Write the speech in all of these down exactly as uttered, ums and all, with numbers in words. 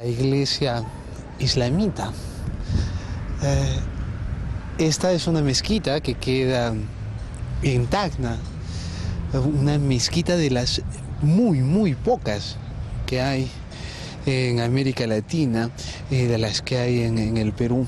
La iglesia islamita. Eh, esta es una mezquita que queda en Tacna, una mezquita de las muy, muy pocas que hay en América Latina y de las que hay en, en el Perú.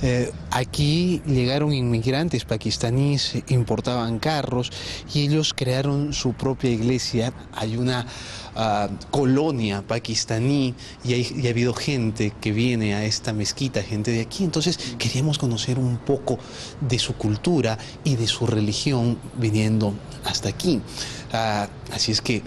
Eh, aquí llegaron inmigrantes pakistaníes, importaban carros y ellos crearon su propia iglesia. Hay una uh, colonia pakistaní y, hay, y ha habido gente que viene a esta mezquita, gente de aquí. Entonces queríamos conocer un poco de su cultura y de su religión viniendo hasta aquí. Uh, así es que,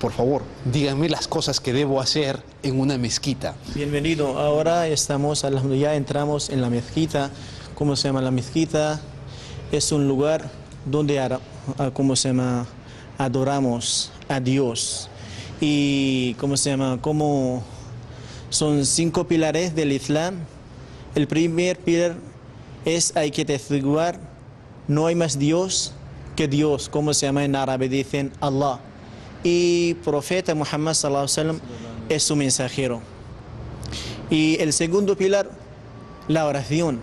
por favor, díganme las cosas que debo hacer en una mezquita. Bienvenido. Ahora estamos, ya entramos en la mezquita. ¿Cómo se llama la mezquita? Es un lugar donde, ¿cómo se llama? Adoramos a Dios. Y, ¿cómo se llama? Como son cinco pilares del Islam. El primer pilar es hay que testiguar, no hay más Dios que Dios. ¿Cómo se llama? En árabe dicen Allah. Y profeta Muhammad sallallahu alaihi wasallam es su mensajero. Y el segundo pilar, la oración.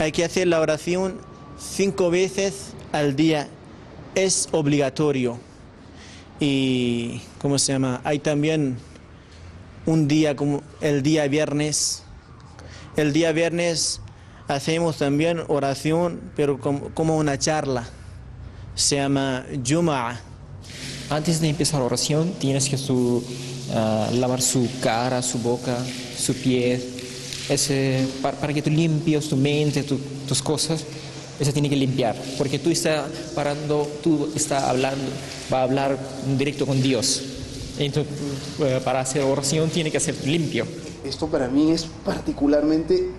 Hay que hacer la oración cinco veces al día. Es obligatorio. Y, ¿cómo se llama? Hay también un día como el día viernes. El día viernes hacemos también oración, pero como, como una charla. Se llama Yuma'a. Antes de empezar la oración, tienes que su, uh, lavar su cara, su boca, su piel, ese, para, para que tú limpies tu mente, tu, tus cosas. Eso tiene que limpiar, porque tú estás parando, tú estás hablando, va a hablar directo con Dios. Entonces, uh, para hacer oración, tiene que ser limpio. Esto para mí es particularmente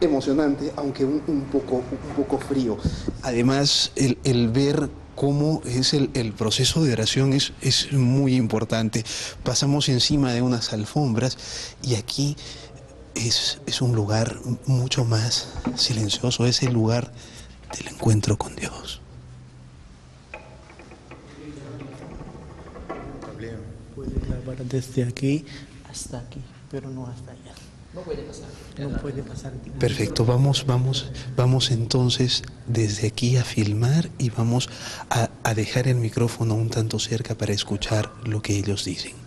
emocionante, aunque un, un, poco, un poco frío. Además, el, el ver cómo es el, el proceso de oración es, es muy importante. Pasamos encima de unas alfombras y aquí es, es un lugar mucho más silencioso, es el lugar del encuentro con Dios. Puedes lavar desde aquí hasta aquí, pero no hasta allá. No puede pasar. No puede pasar. Perfecto, vamos, vamos, vamos entonces desde aquí a filmar y vamos a, a dejar el micrófono un tanto cerca para escuchar lo que ellos dicen.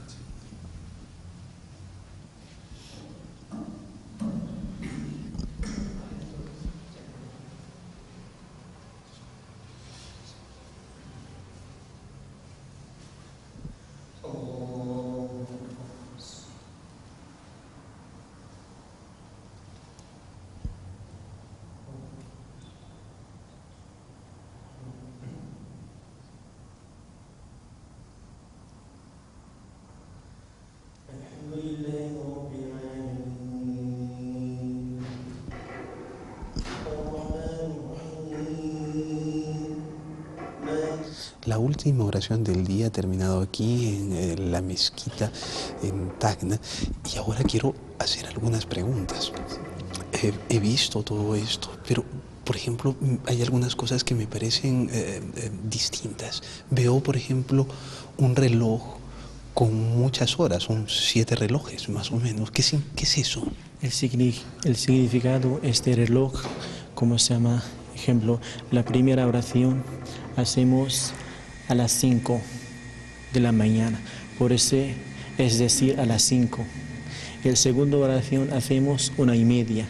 La última oración del día ha terminado aquí en, en la mezquita en Tacna y ahora quiero hacer algunas preguntas. He, he visto todo esto, pero por ejemplo hay algunas cosas que me parecen eh, eh, distintas. Veo por ejemplo un reloj con muchas horas, son siete relojes más o menos. ¿Qué, qué es eso? El, signi- el significado de este reloj, ¿cómo se llama? Ejemplo, la primera oración hacemos a las cinco de la mañana, por eso es decir a las cinco. El segundo oración hacemos una y media,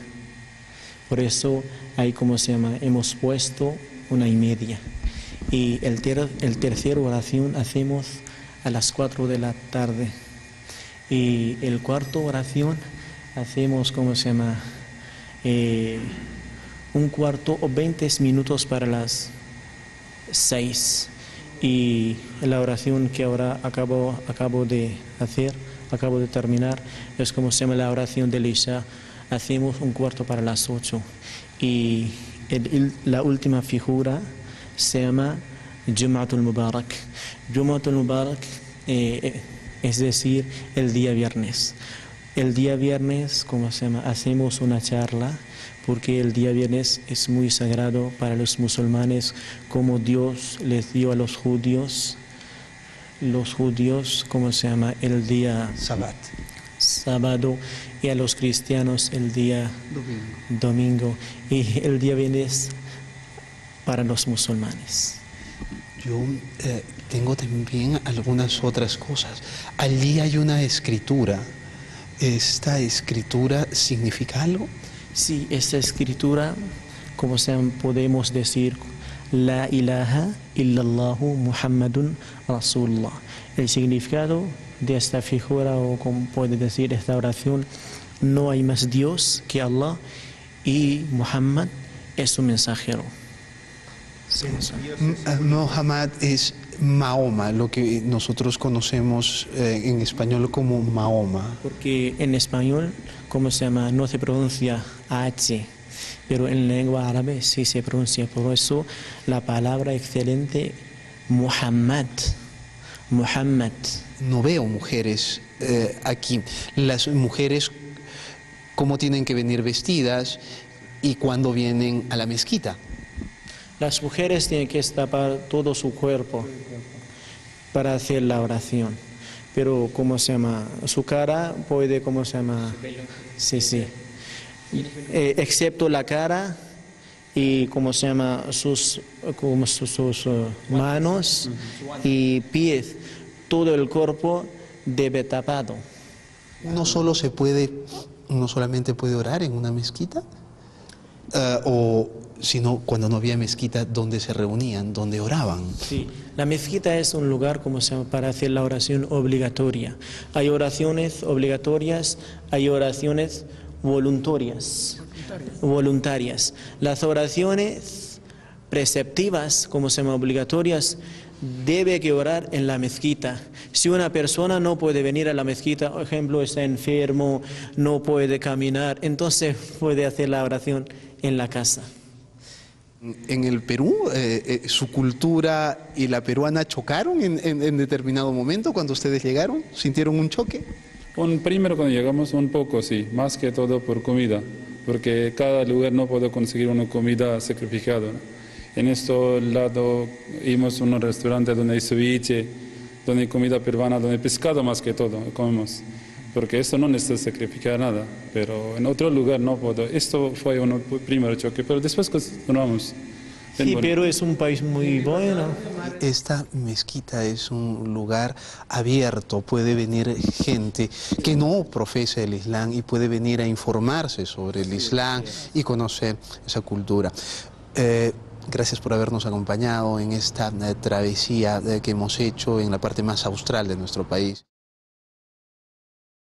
por eso ahí como se llama hemos puesto una y media. Y el, ter el tercer oración hacemos a las cuatro de la tarde y el cuarto oración hacemos como se llama eh, un cuarto o veinte minutos para las seis. Y la oración que ahora acabo, acabo de hacer, acabo de terminar, es como se llama la oración de Isha. Hacemos un cuarto para las ocho. Y el, el, la última figura se llama Jumu'atul Mubarak. Jumu'atul Mubarak, eh, es decir, el día viernes. El día viernes, como se llama, hacemos una charla, porque el día viernes es muy sagrado para los musulmanes, como Dios les dio a los judíos, los judíos, ¿cómo se llama? El día Sabbat. sábado, y a los cristianos el día domingo, domingo, y el día viernes para los musulmanes. Yo eh, tengo también algunas otras cosas. Allí hay una escritura. ¿Esta escritura significa algo? Sí, esta escritura, como sea, podemos decir, la ilaha illallahu muhammadun rasulullah. El significado de esta figura, o como puede decir esta oración, no hay más Dios que Allah, y Muhammad es su mensajero. Sí, Muhammad es Mahoma, lo que nosotros conocemos eh, en español como Mahoma. Porque en español, ¿cómo se llama? No se pronuncia H, pero en lengua árabe sí se pronuncia. Por eso la palabra excelente, Muhammad. Muhammad. No veo mujeres eh, aquí. Las mujeres, ¿cómo tienen que venir vestidas y cuándo vienen a la mezquita? Las mujeres tienen que tapar todo su cuerpo para hacer la oración. Pero, ¿cómo se llama? Su cara puede, ¿cómo se llama? Sí, sí. Eh, excepto la cara y, ¿cómo se llama? Sus, como sus, sus uh, manos y pies. Todo el cuerpo debe tapado. ¿No solo se puede, no solamente puede orar en una mezquita? Uh, o... sino cuando no había mezquita, donde se reunían, donde oraban. Sí, la mezquita es un lugar, como se llama, para hacer la oración obligatoria. Hay oraciones obligatorias, hay oraciones voluntarias. Voluntarias. Las oraciones preceptivas, como se llama, obligatorias, debe que orar en la mezquita. Si una persona no puede venir a la mezquita, por ejemplo, está enfermo, no puede caminar, entonces puede hacer la oración en la casa. En el Perú, eh, eh, ¿su cultura y la peruana chocaron en, en, en determinado momento cuando ustedes llegaron? ¿Sintieron un choque? Un, primero cuando llegamos un poco, sí, más que todo por comida, porque cada lugar no puede conseguir una comida sacrificada. En este lado íbamos a un restaurante donde hay ceviche, donde hay comida peruana, donde hay pescado más que todo, comemos, porque esto no necesita sacrificar nada, pero en otro lugar no puedo. Esto fue un primer choque, pero después continuamos. Sí, bueno. Pero es un país muy bueno. Esta mezquita es un lugar abierto, puede venir gente que no profesa el Islam y puede venir a informarse sobre el Islam y conocer esa cultura. Eh, Gracias por habernos acompañado en esta travesía que hemos hecho en la parte más austral de nuestro país.